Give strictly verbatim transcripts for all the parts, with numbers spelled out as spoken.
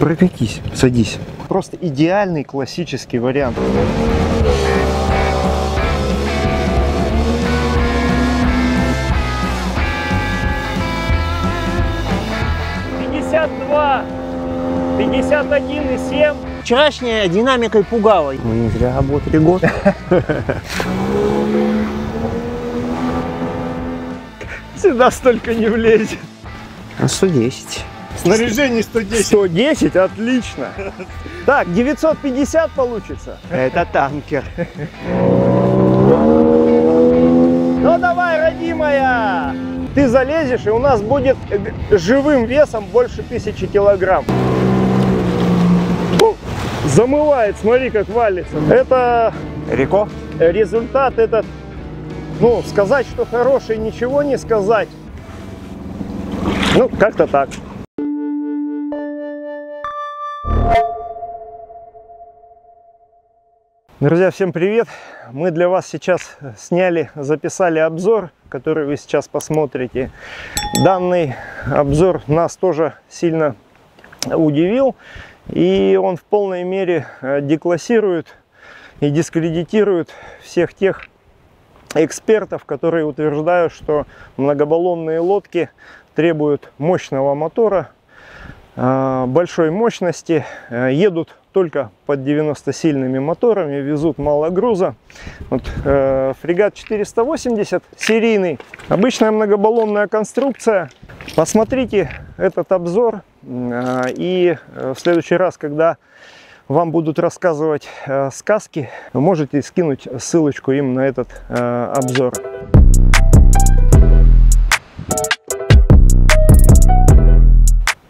Прокатись, садись. Просто идеальный классический вариант. пятьдесят два, пятьдесят один и семь. Вчерашняя динамикой пугала. Мы не зря работали год. Сюда столько не влезет. А сто десять. Снаряжение сто десять. сто десять, отлично. Так, девятьсот пятьдесят получится. Это танкер. Ну давай, родимая. Ты залезешь, и у нас будет живым весом больше тысячи килограмм. О, замывает, смотри, как валится. Это Реко. Результат этот, ну, сказать, что хороший, ничего не сказать. Ну, как-то так. Друзья, всем привет! Мы для вас сейчас сняли, записали обзор, который вы сейчас посмотрите. Данный обзор нас тоже сильно удивил, и он в полной мере деклассирует и дискредитирует всех тех экспертов, которые утверждают, что многобаллонные лодки требуют мощного мотора, большой мощности, едут только под девяностосильными моторами, везут мало груза. Вот, э, фрегат четыреста восемьдесят серийный, обычная многобаллонная конструкция. Посмотрите этот обзор, э, и в следующий раз, когда вам будут рассказывать э, сказки, вы можете скинуть ссылочку им на этот э, обзор.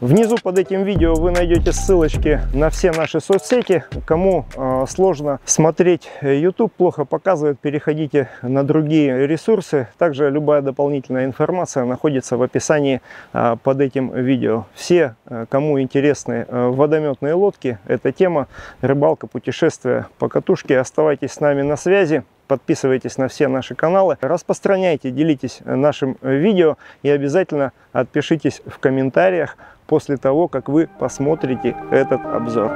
Внизу под этим видео вы найдете ссылочки на все наши соцсети. Кому э, сложно смотреть YouTube, плохо показывает, переходите на другие ресурсы. Также любая дополнительная информация находится в описании э, под этим видео. Все, э, кому интересны э, водометные лодки, эта тема, рыбалка, путешествия, покатушки, оставайтесь с нами на связи. Подписывайтесь на все наши каналы, распространяйте, делитесь нашим видео и обязательно отпишитесь в комментариях после того, как вы посмотрите этот обзор.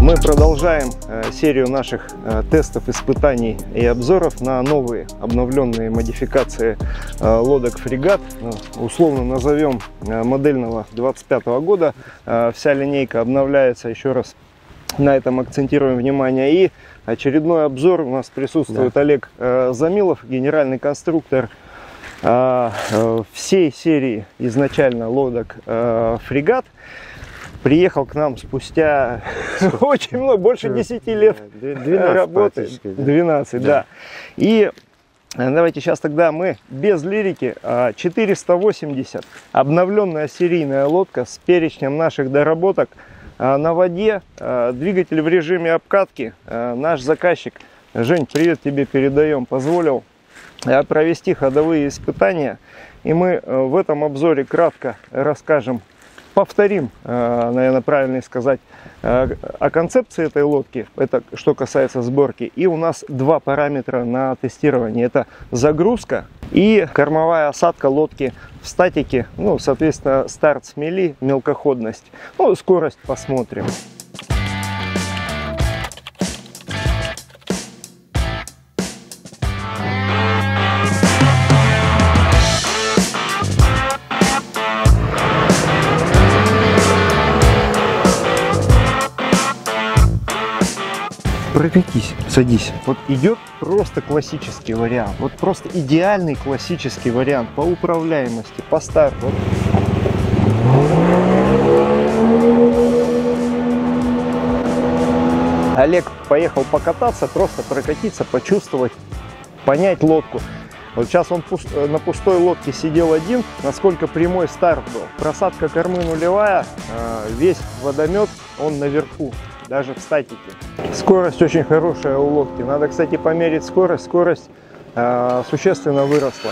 Мы продолжаем серию наших тестов, испытаний и обзоров на новые обновленные модификации лодок «Фрегат». Условно назовем модельного двадцать пятого года. Вся линейка обновляется, еще раз на этом акцентируем внимание. И очередной обзор у нас присутствует, да. Олег Замилов, генеральный конструктор всей серии изначально лодок «Фрегат». Приехал к нам спустя очень много, больше десяти лет работы. двенадцать, да. И давайте сейчас тогда мы без лирики. четыреста восемьдесят. Обновленная серийная лодка с перечнем наших доработок. На воде, двигатель в режиме обкатки. Наш заказчик, Жень, привет тебе передаем, позволил провести ходовые испытания. И мы в этом обзоре кратко расскажем, повторим, наверное, правильно сказать, о концепции этой лодки, это что касается сборки. И у нас два параметра на тестирование. Это загрузка и кормовая осадка лодки в статике. Ну, соответственно, старт с мели, мелкоходность. Ну, скорость посмотрим. Прокатись, садись. Вот идет просто классический вариант. Вот просто идеальный классический вариант по управляемости, по старту. Олег поехал покататься, просто прокатиться, почувствовать, понять лодку. Вот сейчас он на пустой лодке сидел один, насколько прямой старт был. Просадка кормы нулевая, весь водомет, он наверху. Даже в статике. Скорость очень хорошая у лодки. Надо, кстати, померить скорость. Скорость э, существенно выросла.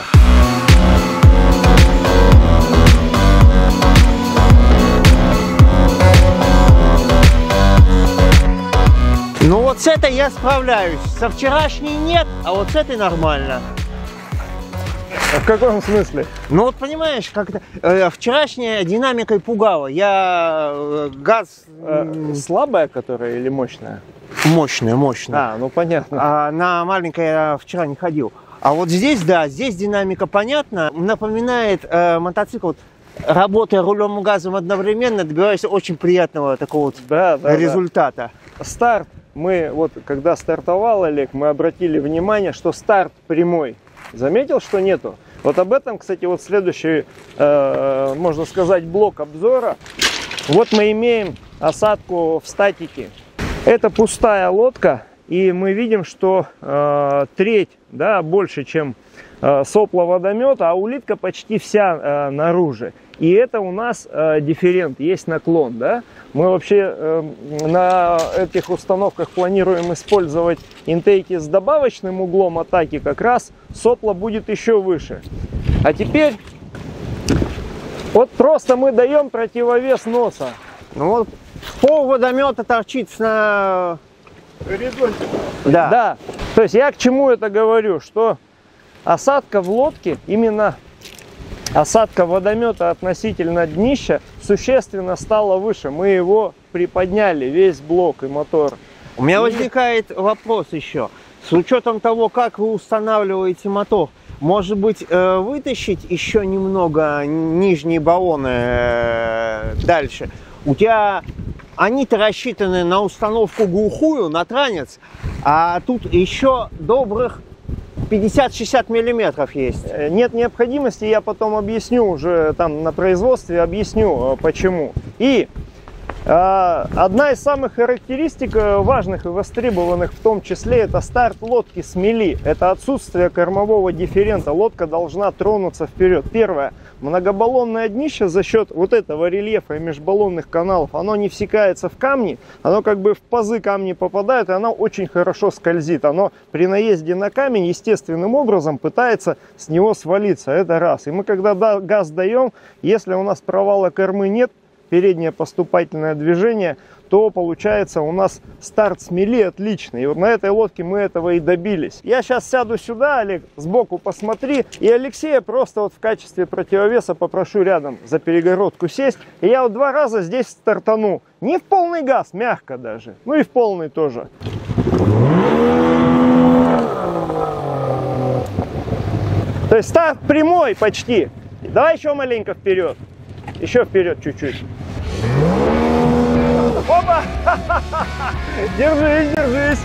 Ну вот с этой я справляюсь. Со вчерашней нет, а вот с этой нормально. В каком смысле? Ну вот понимаешь, как-то э, вчерашняя динамикой пугала. Я э, газ... Э, слабая которая или мощная? Мощная, мощная. А, ну понятно. А, на маленькой я вчера не ходил. А вот здесь, да, здесь динамика понятна. Напоминает э, мотоцикл. Работая рулем и газом одновременно, добиваешься очень приятного такого вот да, да, результата. Да. Старт. Мы вот, когда стартовал Олег, мы обратили внимание, что старт прямой. Заметил, что нету? Вот об этом, кстати, вот следующий, э, можно сказать, блок обзора. Вот мы имеем осадку в статике. Это пустая лодка, и мы видим, что э, треть, да, больше, чем э, сопла водомета, а улитка почти вся э, наружу. И это у нас э, дифферент, есть наклон, да? Мы вообще э, на этих установках планируем использовать интейки с добавочным углом атаки, как раз сопла будет еще выше. А теперь вот просто мы даем противовес носа. Ну вот пол водомета торчит на горизонте. Да. Да. То есть я к чему это говорю, что осадка в лодке именно... Осадка водомета относительно днища существенно стала выше. Мы его приподняли, весь блок и мотор. У меня и... возникает вопрос еще. С учетом того, как вы устанавливаете мотор, может быть, вытащить еще немного нижние баллоны дальше? У тебя они-то рассчитаны на установку глухую, на транец, а тут еще добрых... пятьдесят-шестьдесят миллиметров есть. Нет необходимости, я потом объясню уже там на производстве, объясню почему. И э, одна из самых характеристик важных и востребованных в том числе это старт лодки с мели. Это отсутствие кормового дифферента. Лодка должна тронуться вперед. Первое. Многобаллонное днище за счет вот этого рельефа и межбаллонных каналов, оно не всекается в камни, оно как бы в пазы камни попадает, и оно очень хорошо скользит. Оно при наезде на камень естественным образом пытается с него свалиться. Это раз. И мы когда газ даем, если у нас провала кормы нет, переднее поступательное движение, то получается у нас старт с мели отличный. И вот на этой лодке мы этого и добились. Я сейчас сяду сюда, Олег, сбоку посмотри. И Алексея просто вот в качестве противовеса попрошу рядом за перегородку сесть. И я вот два раза здесь стартану. Не в полный газ, мягко даже. Ну и в полный тоже. То есть старт прямой почти. Давай еще маленько вперед. Еще вперед чуть-чуть. Опа! Держись, держись!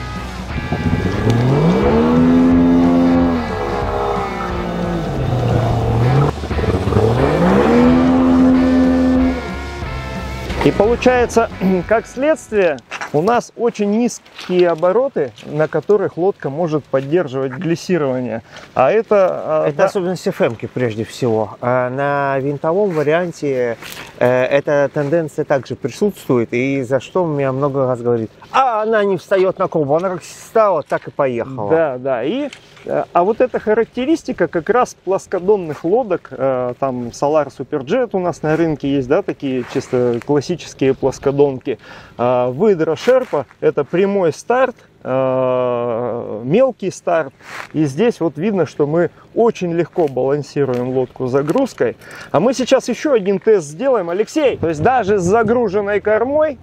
И получается, как следствие, у нас очень низкие обороты, на которых лодка может поддерживать глиссирование. А это... Это да... особенность эф эм-ки прежде всего. А на винтовом варианте э, эта тенденция также присутствует. И за что у меня много раз говорит, а она не встает на корму, она как встала, так и поехала. Да, да. И, а вот эта характеристика как раз плоскодонных лодок, э, там Solar, Super Jet у нас на рынке есть, да, такие чисто классические плоскодонки. Э, Выдраж, Шерпа, это прямой старт, мелкий старт. И здесь вот видно, что мы очень легко балансируем лодку загрузкой. А мы сейчас еще один тест сделаем, Алексей. То есть даже с загруженной кормой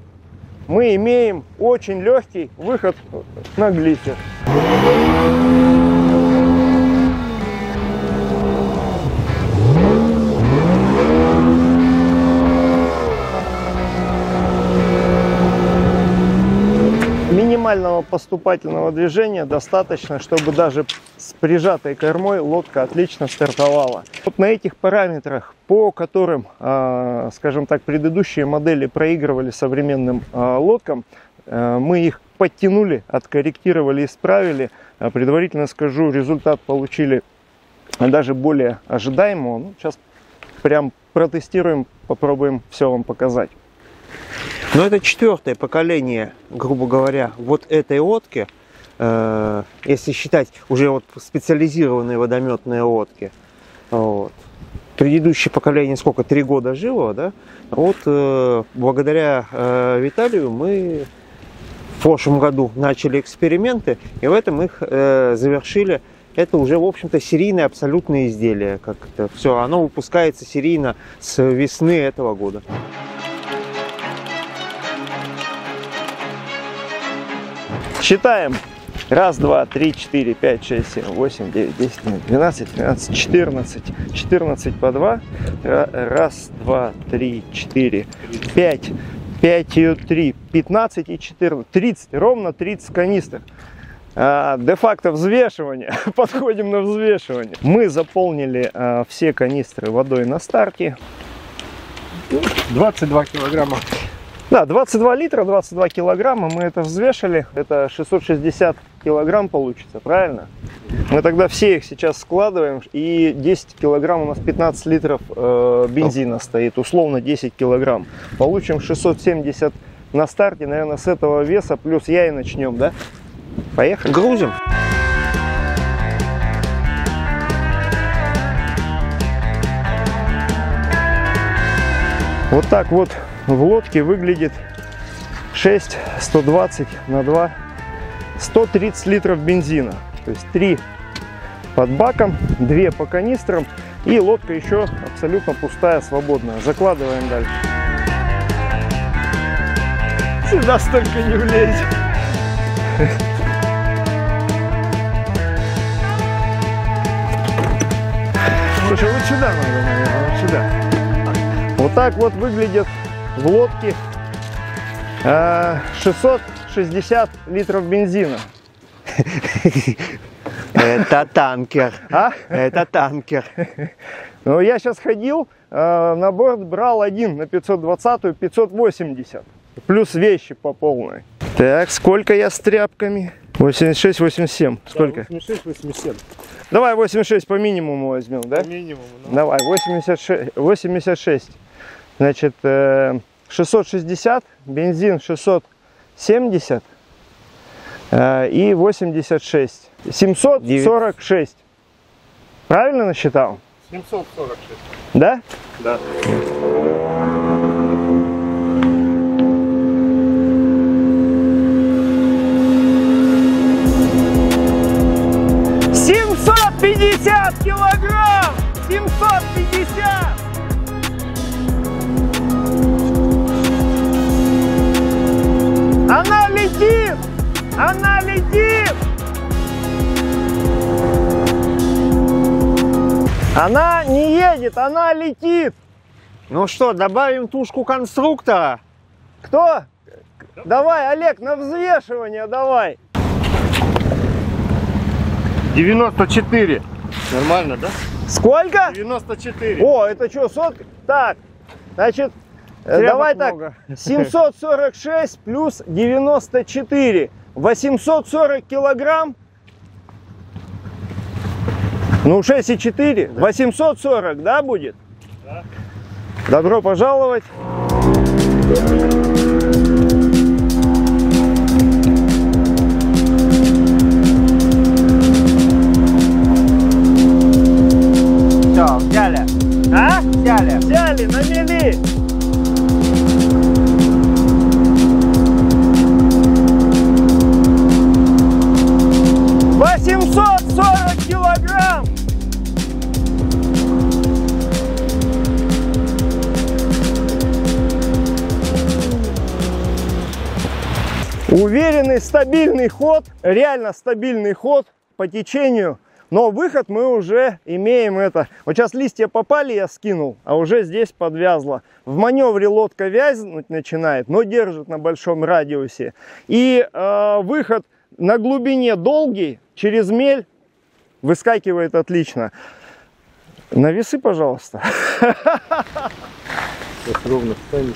мы имеем очень легкий выход на глиссер. Минимального поступательного движения достаточно, чтобы даже с прижатой кормой лодка отлично стартовала. Вот на этих параметрах, по которым, скажем так, предыдущие модели проигрывали современным лодкам, мы их подтянули, откорректировали, исправили. Предварительно скажу, результат получили даже более ожидаемого. Ну, сейчас прям протестируем, попробуем все вам показать. Но это четвертое поколение, грубо говоря, вот этой лодки, э, если считать уже вот специализированные водометные лодки. Вот. Предыдущее поколение сколько? Три года жило, да? Вот э, благодаря э, Виталию мы в прошлом году начали эксперименты, и в этом их э, завершили это уже, в общем-то, серийное абсолютное изделие. Как это все, оно выпускается серийно с весны этого года. Считаем. Раз, два, три, четыре, пять, шесть, семь, восемь, девять, десять, двенадцать, тринадцать, четырнадцать. четырнадцать по два. Раз, два, три, четыре, пять. пять и три. пятнадцать и четырнадцать. тридцать. Ровно тридцать канистр. А, де-факто взвешивание. Подходим на взвешивание. Мы заполнили а, все канистры водой на старте. двадцать два килограмма. Да, двадцать два литра, двадцать два килограмма, мы это взвешили, это шестьсот шестьдесят килограмм получится, правильно? Мы тогда все их сейчас складываем, и десять килограмм, у нас пятнадцать литров э, бензина стоит, условно десять килограмм. Получим шестьсот семьдесят на старте, наверное, с этого веса, плюс я и начнем, да? Поехали. Грузим. Вот так вот. В лодке выглядит шесть, сто двадцать на два, сто тридцать литров бензина. То есть три под баком, два по канистрам, и лодка еще абсолютно пустая, свободная. Закладываем дальше. Сюда столько не влезет. Слушай, вот сюда надо, наверное, вот сюда. Вот так вот выглядит в лодке шестьсот шестьдесят литров бензина. Это танкер. А? Это танкер. Ну, я сейчас ходил, на борт брал один на пятьсот двадцатую, пятьсот восемьдесят. Плюс вещи по полной. Так, сколько я с тряпками? восемьдесят шесть, восемьдесят семь. Сколько? Да, восемьдесят шесть, восемьдесят семь. Давай восемьдесят шесть по минимуму возьмем, да? По минимуму. Да. Давай, восемьдесят шесть. восемьдесят шесть. Значит, шестьсот шестьдесят, бензин шестьсот семьдесят и восемьдесят шесть. семьсот сорок шесть. Правильно насчитал? семьсот сорок шесть. Да? Да. семьсот пятьдесят килограмм! семьсот пятьдесят! Она летит! Она летит! Она не едет, она летит! Ну что, добавим тушку конструктора? Кто? Давай, Олег, на взвешивание давай! девяносто четыре. Нормально, да? Сколько? девяносто четыре. О, это что, сотка? Так, значит... Требок давай много. Так, семьсот сорок шесть плюс девяносто четыре, восемьсот сорок килограмм, ну шесть и четыре, восемьсот сорок, да, будет? Да. Добро пожаловать. Все, взяли. А? Взяли. Взяли, намели. семьсот сорок килограмм! Уверенный, стабильный ход, реально стабильный ход по течению, но выход мы уже имеем это. Вот сейчас листья попали, я скинул, а уже здесь подвязло. В маневре лодка вязнуть начинает, но держит на большом радиусе. И э, выход на глубине долгий, через мель выскакивает отлично. На весы, пожалуйста. Сейчас ровно встанет.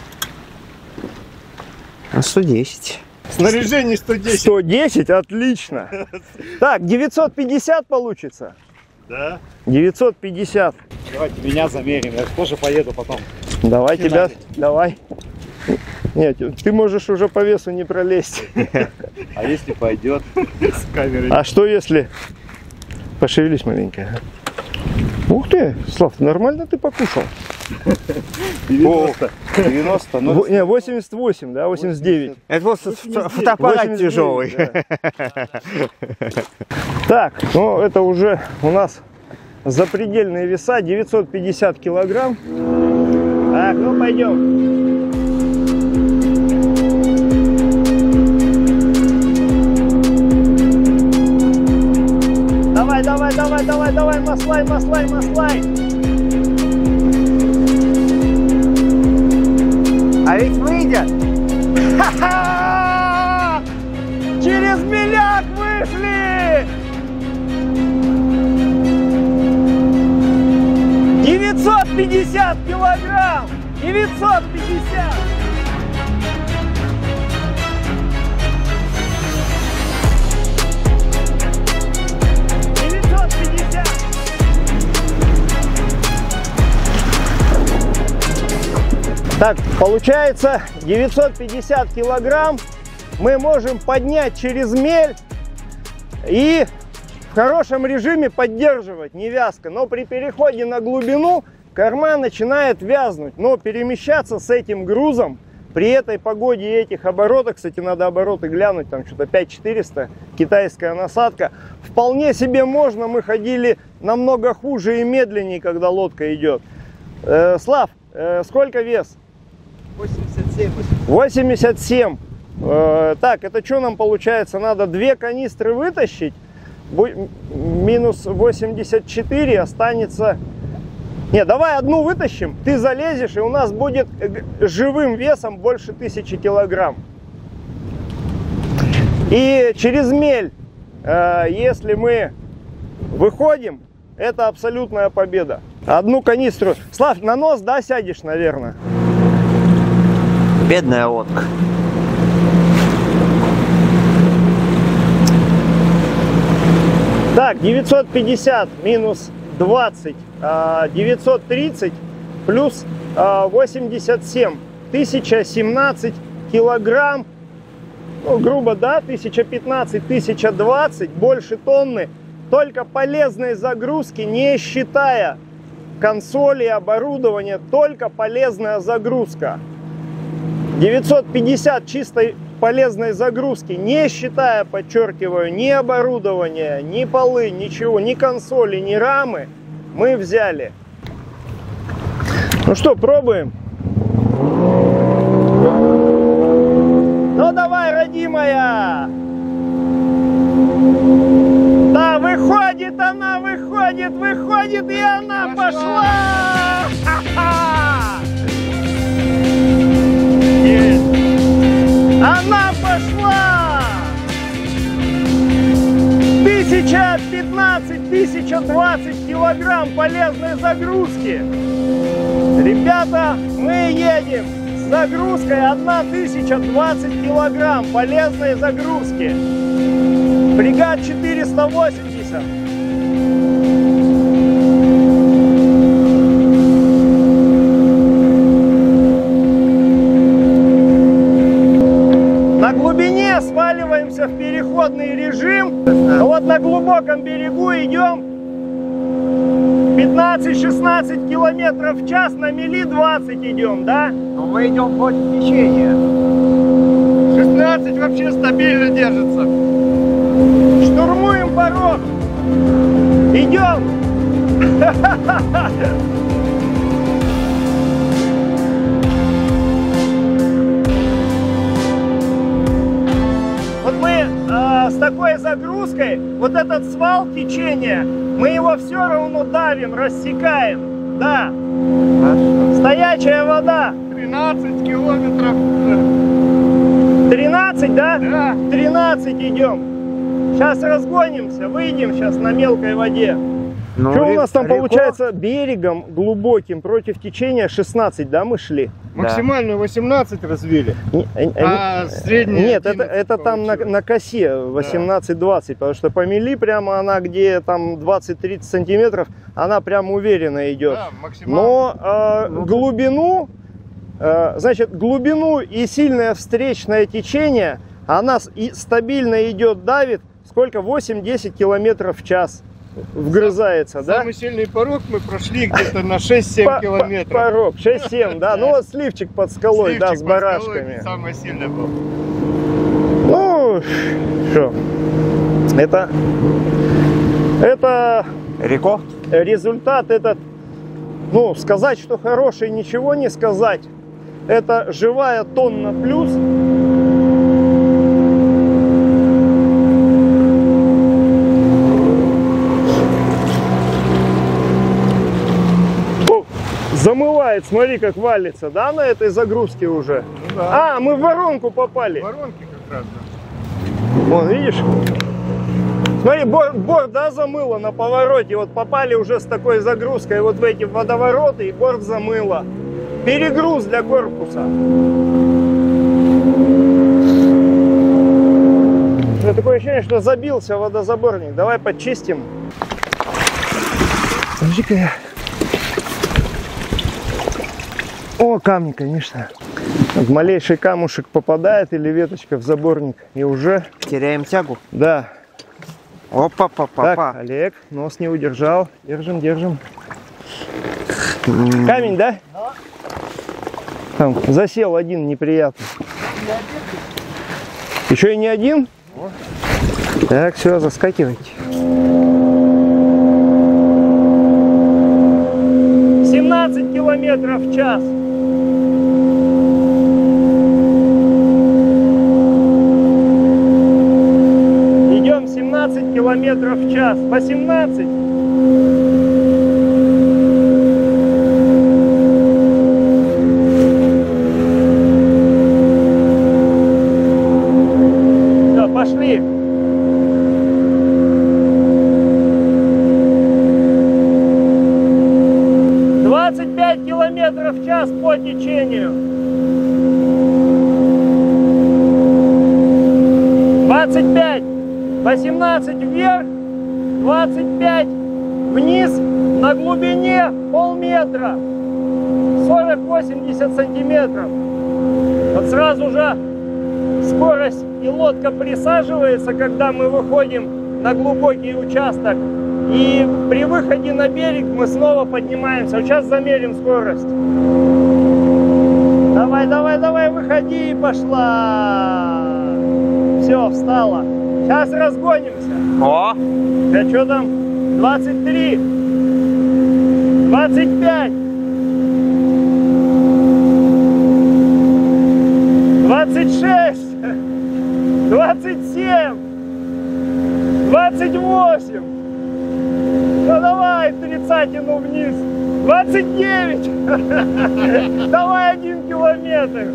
сто десять. Снаряжение сто десять. сто десять, отлично. Так, девятьсот пятьдесят получится? Да. девятьсот пятьдесят. Давайте меня замерим, я тоже поеду потом. Давай тебя, давай. Нет, ты можешь уже по весу не пролезть. А если пойдет с камерой? А что если? Пошевелись маленько. Ух ты, Слав, нормально ты покушал. девяносто. Ну, не, восемьдесят восемь, да, восемьдесят девять. Это просто фотоаппарат тяжелый. Так, ну это уже у нас запредельные веса, девятьсот пятьдесят килограмм. Так, ну пойдем. Давай, давай, давай, давай, давай, маслай, маслай, маслай. А ведь выйдет. Ха-ха! Через миляк вышли! девятьсот пятьдесят килограмм! девятьсот пятьдесят! Так, получается девятьсот пятьдесят килограмм мы можем поднять через мель и в хорошем режиме поддерживать, не вязко. Но при переходе на глубину корма начинает вязнуть, но перемещаться с этим грузом при этой погоде и этих оборотах, кстати, надо обороты глянуть, там что-то пять тысяч четыреста, китайская насадка, вполне себе можно. Мы ходили намного хуже и медленнее, когда лодка идет. Э, Слав, э, сколько вес? восемьдесят семь. Э, так, это что нам получается? Надо две канистры вытащить. Минус восемьдесят четыре, останется... Не, давай одну вытащим, ты залезешь, и у нас будет живым весом больше тысячи килограмм. И через мель, э, если мы выходим, это абсолютная победа. Одну канистру. Слав, на нос, да, сядешь, наверное? Бедная лодка. Так, девятьсот пятьдесят минус двадцать, девятьсот тридцать плюс восемьдесят семь. тысяча семнадцать килограмм. Ну, грубо, да, тысяча пятнадцать — тысяча двадцать, больше тонны. Только полезные загрузки, не считая консоли и оборудования, только полезная загрузка. девятьсот пятьдесят чистой полезной загрузки, не считая, подчеркиваю, ни оборудования, ни полы, ничего, ни консоли, ни рамы, мы взяли. Ну что, пробуем? Ну давай, родимая! Да, выходит она, выходит, выходит, и она пошла! Ха-ха! Она пошла! тысяча пятнадцать — тысяча двадцать килограмм полезной загрузки! Ребята, мы едем с загрузкой тысяча двадцать килограмм полезной загрузки! Фрегат четыреста восемьдесят. На глубине сваливаемся в переходный режим. А вот на глубоком берегу идем пятнадцать-шестнадцать километров в час, на мели двадцать идем, да? Но мы идем против течения. шестнадцать вообще стабильно держится. Штурмуем порог. Идем. Вот мы э, с такой загрузкой, вот этот свал течения, мы его все равно давим, рассекаем. Да. Хорошо. Стоячая вода. тринадцать километров. тринадцать, да? Да. тринадцать идем. Сейчас разгонимся, выйдем сейчас на мелкой воде. Ну, что у нас там реку... получается берегом глубоким против течения шестнадцать, да, мы шли? Да. Максимальную восемнадцать развили, не, а не... среднюю... Нет, это, это там на, на косе восемнадцать-двадцать, да. Потому что по мели прямо она, где там двадцать-тридцать сантиметров, она прямо уверенно идет. Да, но э, глубину, э, значит, глубину и сильное встречное течение, она и стабильно идет, давит. Сколько? восемь-десять километров в час. вгрызается, да? Самый сильный порог мы прошли где-то на шесть-семь километров. Порог, шесть-семь, да. Ну вот сливчик под скалой, да, с барашками. Самый сильный был. Ну, что? Это... Это... Рекорд. Результат этот... Ну, сказать, что хороший, ничего не сказать. Это живая тонна плюс. Замывает, смотри, как валится, да, на этой загрузке уже? Ну, да. А, мы в воронку попали. В воронке как раз, да. Вон, видишь? Смотри, борт, борт, да, замыло на повороте. Вот попали уже с такой загрузкой вот в эти водовороты, и борт замыло. Перегруз для корпуса. Такое ощущение, что забился водозаборник. Давай подчистим. Подожди-ка. О, камни, конечно. Малейший камушек попадает или веточка в заборник, и уже... Теряем тягу? Да. Опа-па-па-па. Так, Олег, нос не удержал. Держим, держим. Камень, да? Да. Там засел один неприятный. Еще и не один? Вот. Так, все, заскакивайте. семнадцать километров в час. семнадцать километров в час, восемнадцать. Да, пошли. двадцать пять километров в час по течению. двадцать пять. восемнадцать вверх, двадцать пять вниз, на глубине полметра, сорок-восемьдесят сантиметров. Вот сразу же скорость и лодка присаживается, когда мы выходим на глубокий участок. И при выходе на берег мы снова поднимаемся. Сейчас замерим скорость. Давай, давай, давай, выходи, пошла. Все, встала. Сейчас разгонимся. О! Да что там? двадцать три. двадцать пять. двадцать шесть. двадцать семь. двадцать восемь. Ну давай, тридцатину вниз. двадцать девять. Давай один километр.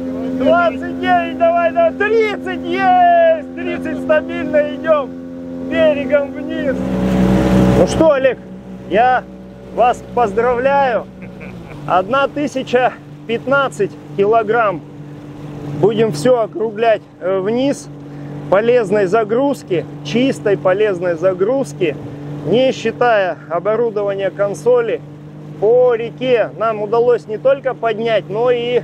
двадцать девять, давай, давай. тридцать, есть! тридцать, стабильно идем берегом вниз. Ну что, Олег, я вас поздравляю. тысяча пятнадцать килограмм. Будем все округлять вниз. Полезной загрузки, чистой полезной загрузки, не считая оборудования консоли, по реке нам удалось не только поднять, но и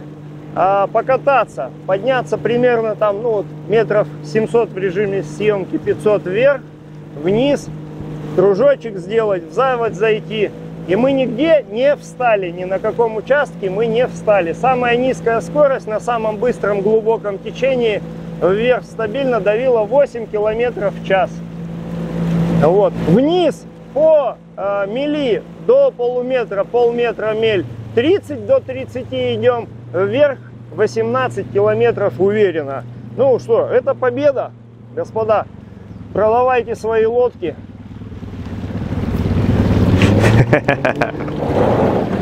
покататься, подняться примерно там, ну, вот, метров семьсот в режиме съемки, пятьсот вверх, вниз, кружочек сделать, в заводь зайти. И мы нигде не встали, ни на каком участке мы не встали. Самая низкая скорость на самом быстром глубоком течении вверх стабильно давила восемь километров в час. Вот. Вниз по э, мели до полуметра, полметра мель, тридцать до тридцати идем, вверх восемнадцать километров уверенно. Ну что, это победа, господа. Продавайте свои лодки.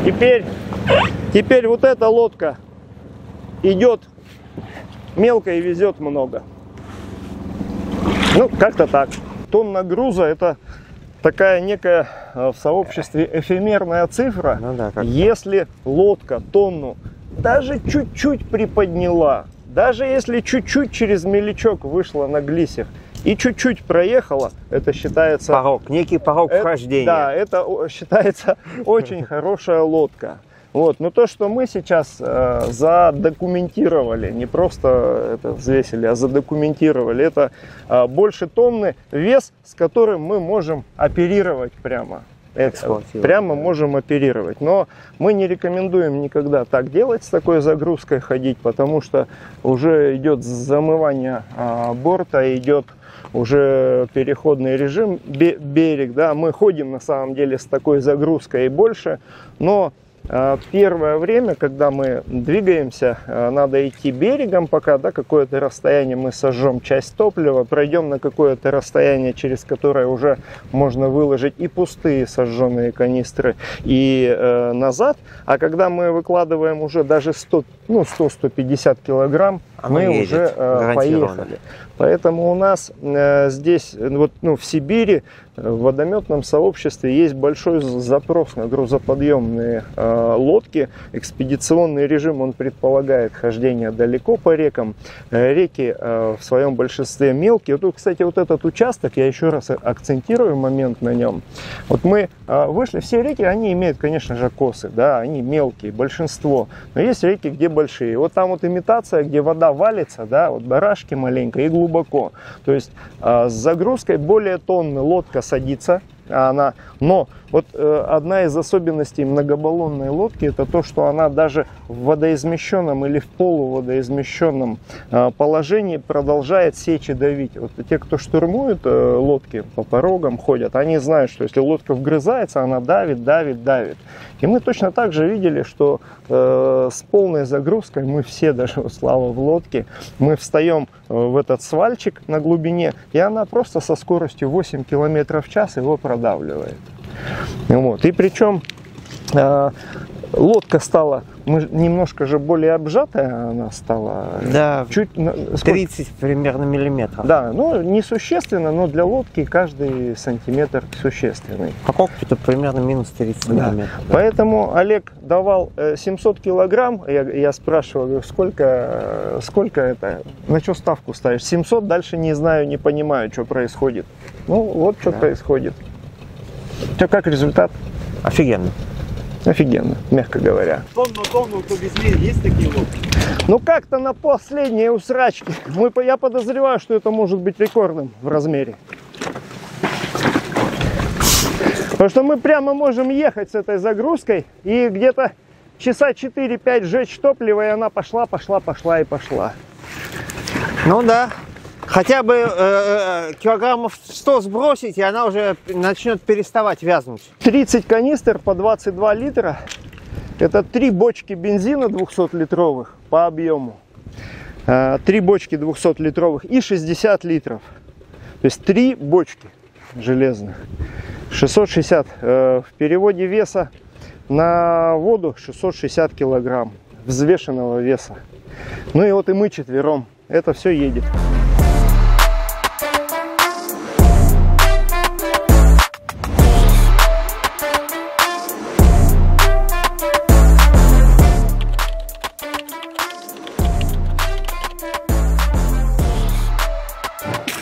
Теперь, теперь вот эта лодка идет мелко и везет много. Ну, как-то так. Тонна груза — это такая некая в сообществе эфемерная цифра. Ну да, как-то. Если лодка тонну даже чуть-чуть приподняла, даже если чуть-чуть через мелячок вышла на глиссер и чуть-чуть проехала, это считается... Порог, некий порог вхождения. Да, это считается очень хорошая лодка. Вот. Но то, что мы сейчас э, задокументировали, не просто это взвесили, а задокументировали, это э, больше тонны вес, с которым мы можем оперировать прямо. Это, прямо можем оперировать. Но мы не рекомендуем никогда так делать, с такой загрузкой ходить, потому что уже идет замывание э, борта, идет уже переходный режим, берег. Да, мы ходим на самом деле с такой загрузкой и больше, но э, первое время, когда мы двигаемся, э, надо идти берегом пока, да, какое-то расстояние мы сожжем часть топлива, пройдем на какое-то расстояние, через которое уже можно выложить и пустые сожженные канистры, и э, назад. А когда мы выкладываем уже даже сто, ну, сто — сто пятьдесят килограмм, мы едет, уже э, поехали. Поэтому у нас э, здесь, вот, ну, в Сибири, в водометном сообществе есть большой запрос на грузоподъемные э, лодки. Экспедиционный режим, он предполагает хождение далеко по рекам. Э, реки э, в своем большинстве мелкие. Тут, кстати, вот этот участок, я еще раз акцентирую момент на нем. Вот мы э, вышли, все реки, они имеют, конечно же, косы, да, они мелкие, большинство. Но есть реки, где большие. Вот там вот имитация, где вода валится, да, вот барашки маленько и глубоко. То есть э, с загрузкой более тонны лодка садится, она, но вот э, одна из особенностей многобаллонной лодки — это то, что она даже в водоизмещенном или в полуводоизмещенном э, положении продолжает сечь и давить. Вот те, кто штурмует э, лодки, по порогам ходят, они знают, что если лодка вгрызается, она давит, давит, давит. И мы точно так же видели, что э, с полной загрузкой мы все, даже у Славы в лодке, мы встаем в этот свальчик на глубине, и она просто со скоростью восемь километров в час его продавливает. Вот. И причем э, лодка стала, мы немножко же более обжатая она стала. Да, чуть, тридцать сколько? Примерно миллиметров. Да, ну несущественно, но для лодки каждый сантиметр существенный. По кокпиту примерно минус тридцать, да, миллиметров. Да. Поэтому Олег давал семьсот килограмм, я, я спрашиваю, сколько, сколько это, на что ставку ставишь? семьсот, дальше не знаю, не понимаю, что происходит. Ну вот что, да, происходит. Все, как результат? Офигенно. Офигенно, мягко говоря. Тонну, тонну, то без мель есть такие лодки? Ну как-то на последней усрачке. Мы, я подозреваю, что это может быть рекордным в размере. Потому что мы прямо можем ехать с этой загрузкой и где-то часа четыре-пять жечь топливо, и она пошла, пошла, пошла и пошла. Ну да. Хотя бы э, килограммов сто сбросить, и она уже начнет переставать вязнуть. тридцать канистр по двадцать два литра. Это три бочки бензина двухсотлитровых по объему. три бочки двухсотлитровых и шестьдесят литров. То есть три бочки железных. шестьсот шестьдесят. Э, в переводе веса на воду шестьсот шестьдесят килограмм взвешенного веса. Ну и вот и мы четвером. Это все едет.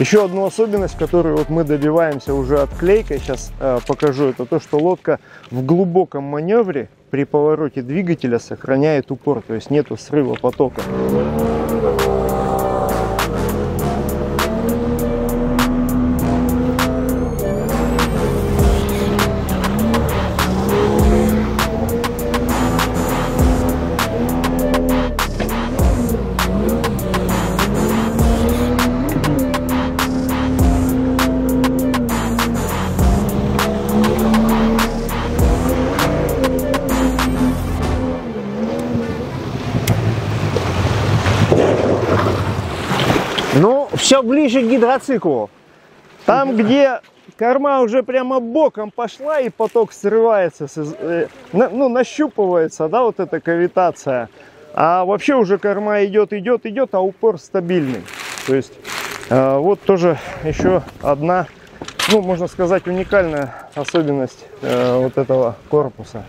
Еще одну особенность, которую вот мы добиваемся уже отклейкой, сейчас э, покажу, это то, что лодка в глубоком маневре при повороте двигателя сохраняет упор, то есть нету срыва потока. Все ближе к гидроциклу. Там, где корма уже прямо боком пошла и поток срывается, ну, нащупывается, да, вот эта кавитация. А вообще уже корма идет, идет, идет, а упор стабильный. То есть вот тоже еще одна, ну, можно сказать, уникальная особенность вот этого корпуса.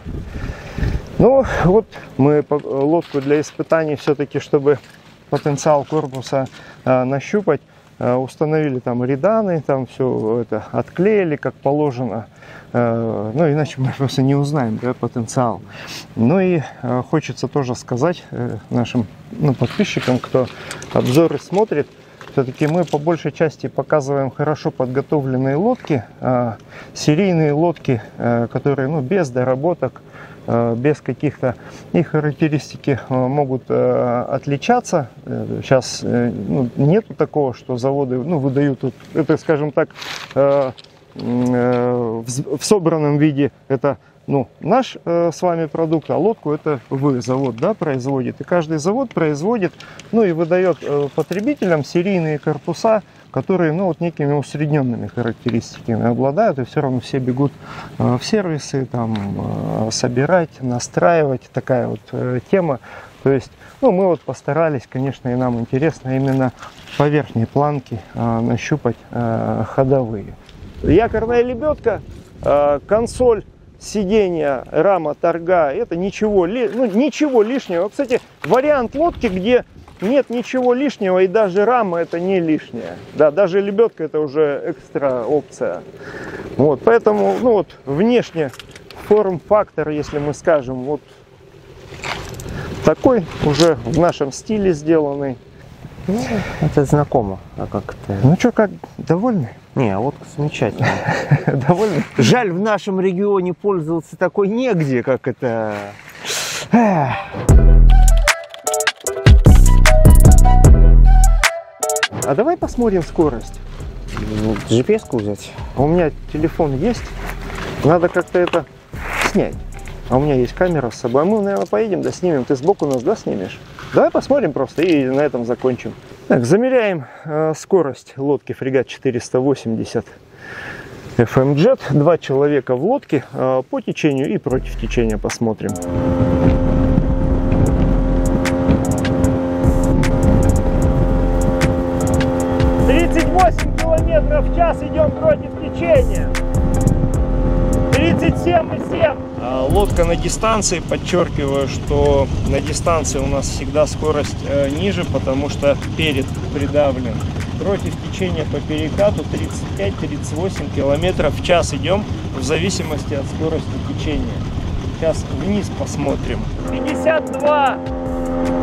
Ну, вот мы лодку для испытаний все-таки, чтобы потенциал корпуса э, нащупать, установили там реданы, там все это отклеили как положено, ну иначе мы просто не узнаем, да, потенциал. Ну и хочется тоже сказать нашим, ну, подписчикам, кто обзоры смотрит, все-таки мы по большей части показываем хорошо подготовленные лодки, серийные лодки, которые, ну, без доработок, без каких-то, их характеристики могут отличаться. Сейчас, ну, нету такого, что заводы, ну, выдают, это, скажем так, в собранном виде, это, ну, наш э, с вами продукт, а лодку это вы, завод, да, производит. И каждый завод производит, ну, и выдает э, потребителям серийные корпуса, которые, ну, вот некими усредненными характеристиками обладают, и все равно все бегут э, в сервисы, там, э, собирать, настраивать, такая вот э, тема. То есть, ну, мы вот постарались, конечно, и нам интересно именно по верхней планке э, нащупать э, ходовые. Якорная лебедка, э, консоль, сиденья, рама, торга, это ничего, ну, ничего лишнего. Кстати, вариант лодки, где нет ничего лишнего, и даже рама это не лишняя. Да, даже лебедка это уже экстра опция. Вот, поэтому, ну вот, внешне форм-фактор, если мы скажем, вот такой уже в нашем стиле сделанный. Ну, это знакомо, а как-то... Ну что, как, довольны? Не, лодка замечательная. Довольны? Жаль, в нашем регионе пользоваться такой негде, как это... А давай посмотрим скорость. джи пи эс-ку взять? У меня телефон есть, надо как-то это снять. А у меня есть камера с собой. Мы, наверное, поедем, да, снимем. Ты сбоку нас, да, снимешь? Давай посмотрим просто и на этом закончим. Так, замеряем э, скорость лодки Фрегат четыреста восемьдесят эф эм джет. Два человека в лодке, э, по течению и против течения посмотрим. тридцать восемь километров в час, идем против течения. тридцать семь и семь. Лодка на дистанции, подчеркиваю, что на дистанции у нас всегда скорость э, ниже, потому что перед придавлен. Против течения по перекату тридцать пять — тридцать восемь километров в час идем, в зависимости от скорости течения. Сейчас вниз посмотрим. пятьдесят два,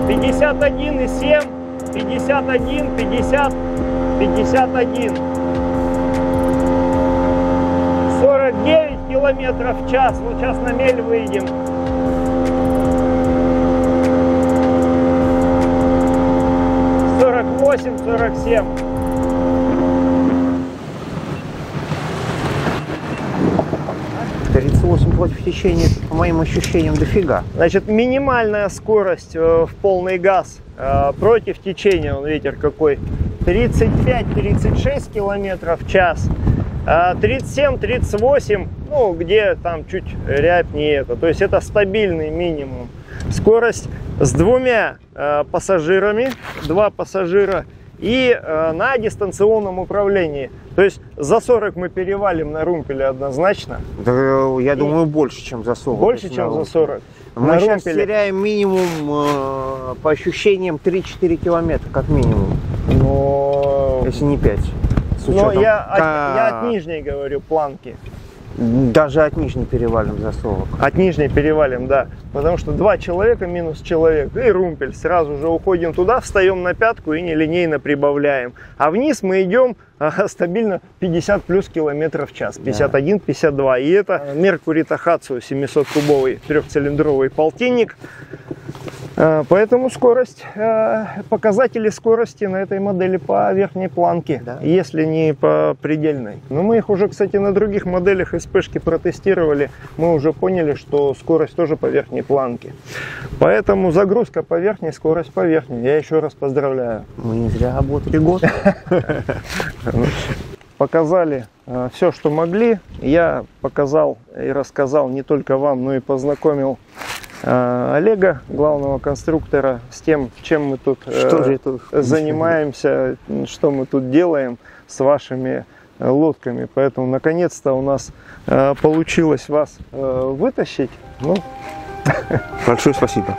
пятьдесят один и семь, пятьдесят один, пятьдесят, пятьдесят один. сорок девять. Километров в час. Вот сейчас на мель выйдем. сорок восемь — сорок семь. тридцать восемь против течения, по моим ощущениям, дофига. Значит, минимальная скорость э, в полный газ э, против течения, он, ветер какой, тридцать пять — тридцать шесть километров в час. тридцать семь — тридцать восемь, ну, где там чуть рябь не это. То есть это стабильный минимум. Скорость с двумя э, пассажирами, два пассажира, и э, на дистанционном управлении. То есть за сорок мы перевалим на румпеле однозначно. Да, я и думаю, больше, чем за сорок. Больше, чем за сорок. Мы на сейчас румпеле теряем минимум, э, по ощущениям, три-четыре километра, как минимум. Но... Если не пять. Но я от, я от нижней говорю планки. Даже от нижней перевалим за сорок. От нижней перевалим, да. Потому что два человека минус человек и румпель. Сразу же уходим туда, встаем на пятку и нелинейно прибавляем. А вниз мы идем а, стабильно пятьдесят плюс километров в час. пятьдесят один — пятьдесят два. И это Меркури Тахацу семисоткубовый трехцилиндровый полтинник. Поэтому скорость, показатели скорости на этой модели по верхней планке, да, если не по предельной. Но мы их уже, кстати, на других моделях эс пэ-шки протестировали. Мы уже поняли, что скорость тоже по верхней планке. Поэтому загрузка по верхней, скорость по верхней. Я еще раз поздравляю. Мы не зря работали год. Показали все, что могли. Я показал и рассказал не только вам, но и познакомил Олега, главного конструктора, с тем, чем мы тут, что э, тут занимаемся, что мы тут делаем с вашими лодками. Поэтому, наконец-то, у нас э, получилось вас э, вытащить. Ну. Большое спасибо.